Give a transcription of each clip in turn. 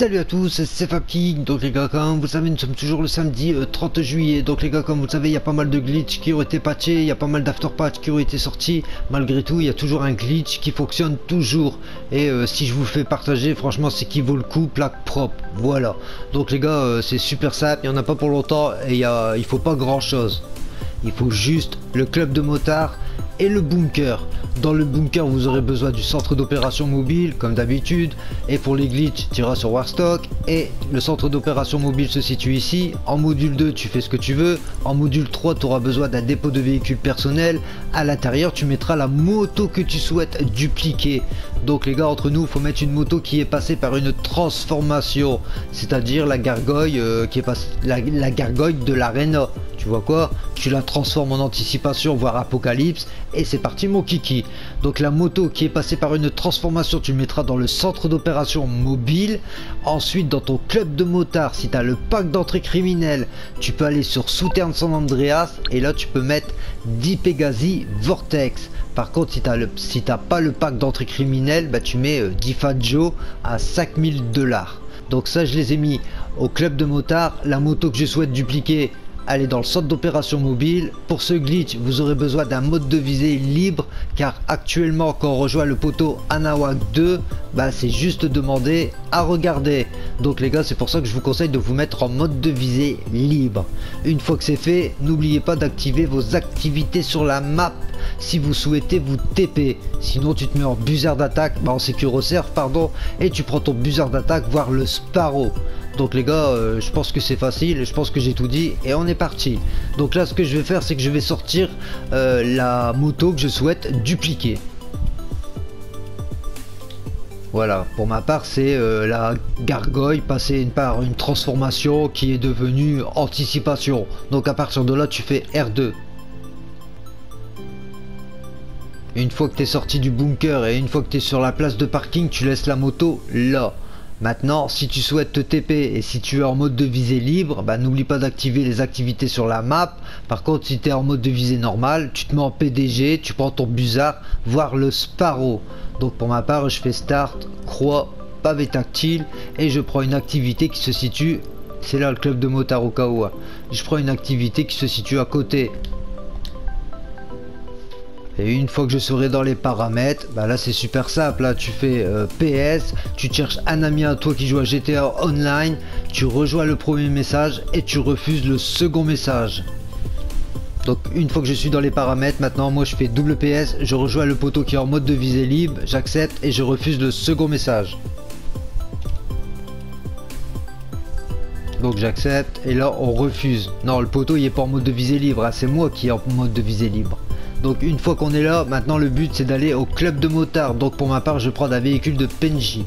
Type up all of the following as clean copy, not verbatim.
Salut à tous, c'est Fab King. Donc les gars, comme vous savez, nous sommes toujours le samedi 30 juillet. Donc les gars, comme vous le savez, il y a pas mal de glitch qui ont été patchés, il y a pas mal d'afterpatch qui ont été sortis. Malgré tout, il y a toujours un glitch qui fonctionne toujours. Et si je vous fais partager, franchement, c'est qui vaut le coup, plaque propre. Voilà. Donc les gars, c'est super simple, il n'y en a pas pour longtemps et il faut pas grand chose. Il faut juste le club de motards et le bunker. Dans le bunker, vous aurez besoin du centre d'opération mobile, comme d'habitude. Et pour les glitches, tu iras sur Warstock. Et le centre d'opération mobile se situe ici. En module 2, tu fais ce que tu veux. En module 3, tu auras besoin d'un dépôt de véhicules personnel. À l'intérieur, tu mettras la moto que tu souhaites dupliquer. Donc les gars, entre nous, il faut mettre une moto qui est passée par une transformation. C'est-à-dire la gargoyle qui est passée, la gargoyle de l'arena. Tu vois quoi? Tu la transformes en anticipation, voire apocalypse. Et c'est parti mon kiki. Donc la moto qui est passée par une transformation, tu mettras dans le centre d'opération mobile. Ensuite dans ton club de motards, si tu as le pack d'entrée criminelle, tu peux aller sur Souterrain San Andreas. Et là tu peux mettre 10 Pegasi Vortex. Par contre si t'as pas le pack d'entrée criminelle, bah, tu mets 10 Faggio à 5000 $. Donc ça je les ai mis au club de motards. La moto que je souhaite dupliquer, allez dans le centre d'opération mobile. Pour ce glitch, vous aurez besoin d'un mode de visée libre, car actuellement quand on rejoint le poteau Anawak 2, bah c'est juste demander à regarder. Donc les gars, c'est pour ça que je vous conseille de vous mettre en mode de visée libre. Une fois que c'est fait, n'oubliez pas d'activer vos activités sur la map si vous souhaitez vous TP. Sinon tu te mets en buzzard d'attaque, bah en sécuroserve pardon, et tu prends ton buzzard d'attaque, voire le sparrow. Donc les gars, je pense que c'est facile, je pense que j'ai tout dit et on est parti. Donc là ce que je vais faire, c'est que je vais sortir la moto que je souhaite dupliquer. Voilà, pour ma part c'est la gargoyle passée par une transformation qui est devenue anticipation. Donc à partir de là tu fais R2. Une fois que tu es sorti du bunker et une fois que tu es sur la place de parking, tu laisses la moto là. Maintenant, si tu souhaites te TP et si tu es en mode de visée libre, bah, n'oublie pas d'activer les activités sur la map. Par contre, si tu es en mode de visée normal, tu te mets en PDG, tu prends ton buzzard, voire le sparrow. Donc pour ma part, je fais start, croix, pavé tactile et je prends une activité qui se situe, c'est là le club de motard au Kawa. Je prends une activité qui se situe à côté. Et une fois que je serai dans les paramètres, bah là c'est super simple, là tu fais PS, tu cherches un ami à toi qui joue à GTA Online, tu rejoins le premier message et tu refuses le second message. Donc une fois que je suis dans les paramètres, maintenant moi je fais double PS, je rejoins le poteau qui est en mode de visée libre, j'accepte et je refuse le second message. Donc j'accepte et là on refuse. Non, le poteau il est pas en mode de visée libre, hein, c'est moi qui est en mode de visée libre. Donc une fois qu'on est là, maintenant le but c'est d'aller au club de motards. Donc pour ma part, je prends un véhicule de Penji.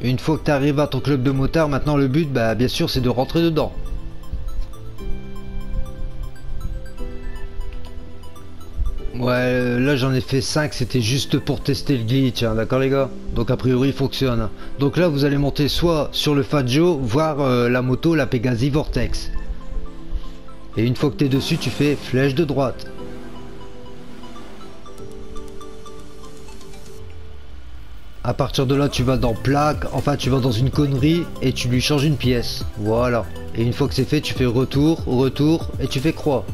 Une fois que tu arrives à ton club de motards, maintenant le but, bah, bien sûr, c'est de rentrer dedans. Ouais, là j'en ai fait 5, c'était juste pour tester le glitch, hein, d'accord les gars? Donc a priori il fonctionne. Donc là vous allez monter soit sur le Faggio, voire la moto, la Pegasi Vortex. Et une fois que tu es dessus, tu fais flèche de droite. À partir de là, tu vas dans plaque, enfin tu vas dans une connerie et tu lui changes une pièce. Voilà. Et une fois que c'est fait, tu fais retour, retour et tu fais croix.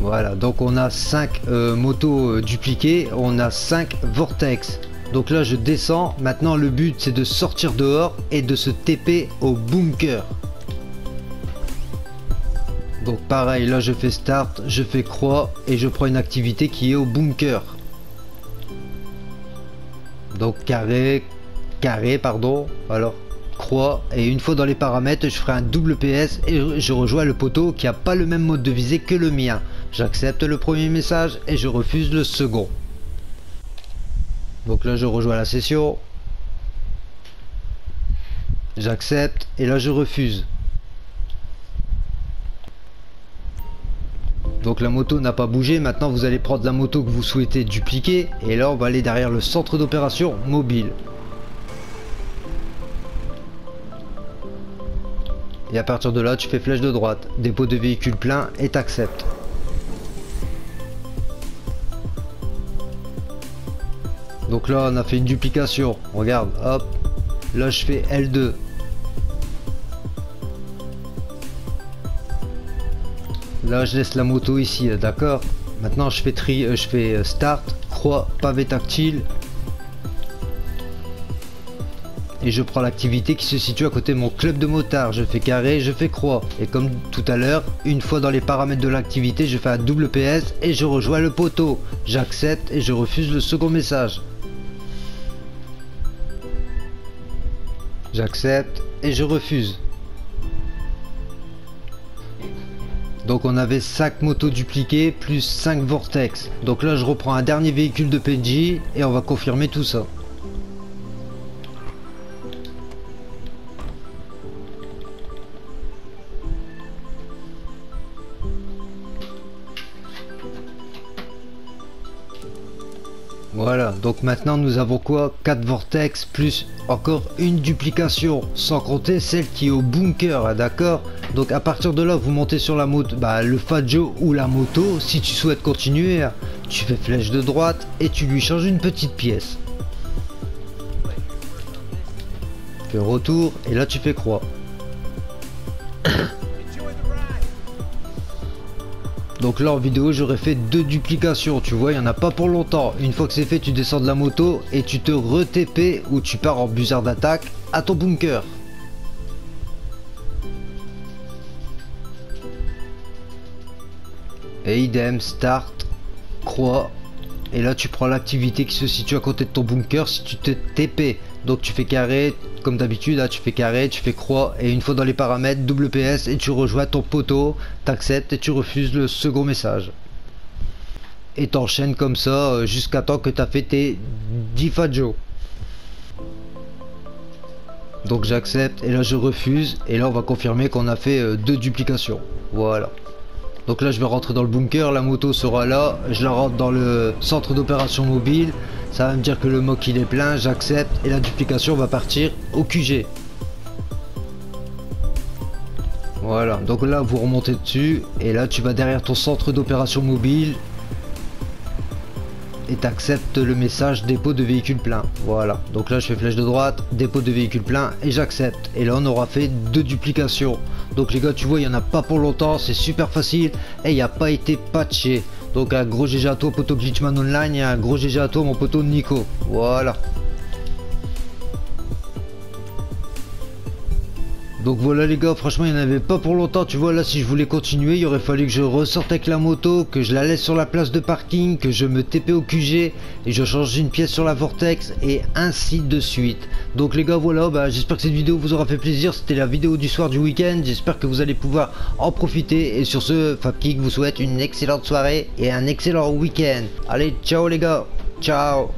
Voilà, donc on a 5 motos dupliquées, on a 5 vortex. Donc là je descends, maintenant le but c'est de sortir dehors et de se TP au bunker. Donc pareil, là je fais start, je fais croix et je prends une activité qui est au bunker. Donc carré, carré pardon, alors croix, et une fois dans les paramètres je ferai un double PS et je rejoins le poteau qui n'a pas le même mode de visée que le mien. J'accepte le premier message et je refuse le second. Donc là je rejoins la session. J'accepte et là je refuse. Donc la moto n'a pas bougé. Maintenant vous allez prendre la moto que vous souhaitez dupliquer. Et là on va aller derrière le centre d'opération mobile. Et à partir de là, tu fais flèche de droite, dépôt de véhicule plein et t'acceptes. Donc là, on a fait une duplication. Regarde, hop. Là, je fais L2. Là, je laisse la moto ici, d'accord. Maintenant, je fais start, croix, pavé tactile. Et je prends l'activité qui se situe à côté de mon club de motards. Je fais carré, je fais croix. Et comme tout à l'heure, une fois dans les paramètres de l'activité, je fais un double PS et je rejoins le poteau. J'accepte et je refuse le second message. J'accepte et je refuse. Donc on avait 5 motos dupliquées plus 5 vortex. Donc là je reprends un dernier véhicule de PNJ et on va confirmer tout ça. Voilà, donc maintenant nous avons quoi, 4 vortex plus encore une duplication, sans compter celle qui est au bunker, hein, d'accord. Donc à partir de là, vous montez sur la moto, le Faggio ou la moto, si tu souhaites continuer, hein, tu fais flèche de droite et tu lui changes une petite pièce. Tu fais retour et là tu fais croix. Donc là en vidéo j'aurais fait 2 duplications, tu vois il n'y en a pas pour longtemps. Une fois que c'est fait, tu descends de la moto et tu te re-TP ou tu pars en busard d'attaque à ton bunker. Et idem, start, croix, et là tu prends l'activité qui se situe à côté de ton bunker si tu te TP. Donc tu fais carré, comme d'habitude, tu fais carré, tu fais croix, et une fois dans les paramètres, double PS, et tu rejoins ton poteau, t'acceptes et tu refuses le second message. Et t'enchaînes comme ça jusqu'à temps que tu as fait tes 10 Faggio. Donc j'accepte, et là je refuse, et là on va confirmer qu'on a fait 2 duplications. Voilà. Donc là je vais rentrer dans le bunker, la moto sera là, je la rentre dans le centre d'opération mobile, ça va me dire que le mock il est plein, j'accepte et la duplication va partir au QG. Voilà, donc là vous remontez dessus et là tu vas derrière ton centre d'opération mobile et t'acceptes le message dépôt de véhicule plein. Voilà, donc là je fais flèche de droite, dépôt de véhicule plein et j'accepte. Et là on aura fait 2 duplications. Donc les gars tu vois il n'y en a pas pour longtemps, c'est super facile et il n'y a pas été patché. Donc un gros GG à toi poteau Glitchman Online et un gros GG à toi mon poteau Nico. Voilà. Donc voilà les gars, franchement il n'y en avait pas pour longtemps, tu vois là si je voulais continuer il aurait fallu que je ressorte avec la moto, que je la laisse sur la place de parking, que je me TP au QG et je change une pièce sur la vortex et ainsi de suite. Donc les gars voilà, j'espère que cette vidéo vous aura fait plaisir, c'était la vidéo du soir du week-end, j'espère que vous allez pouvoir en profiter et sur ce Fab King vous souhaite une excellente soirée et un excellent week-end. Allez ciao les gars, ciao.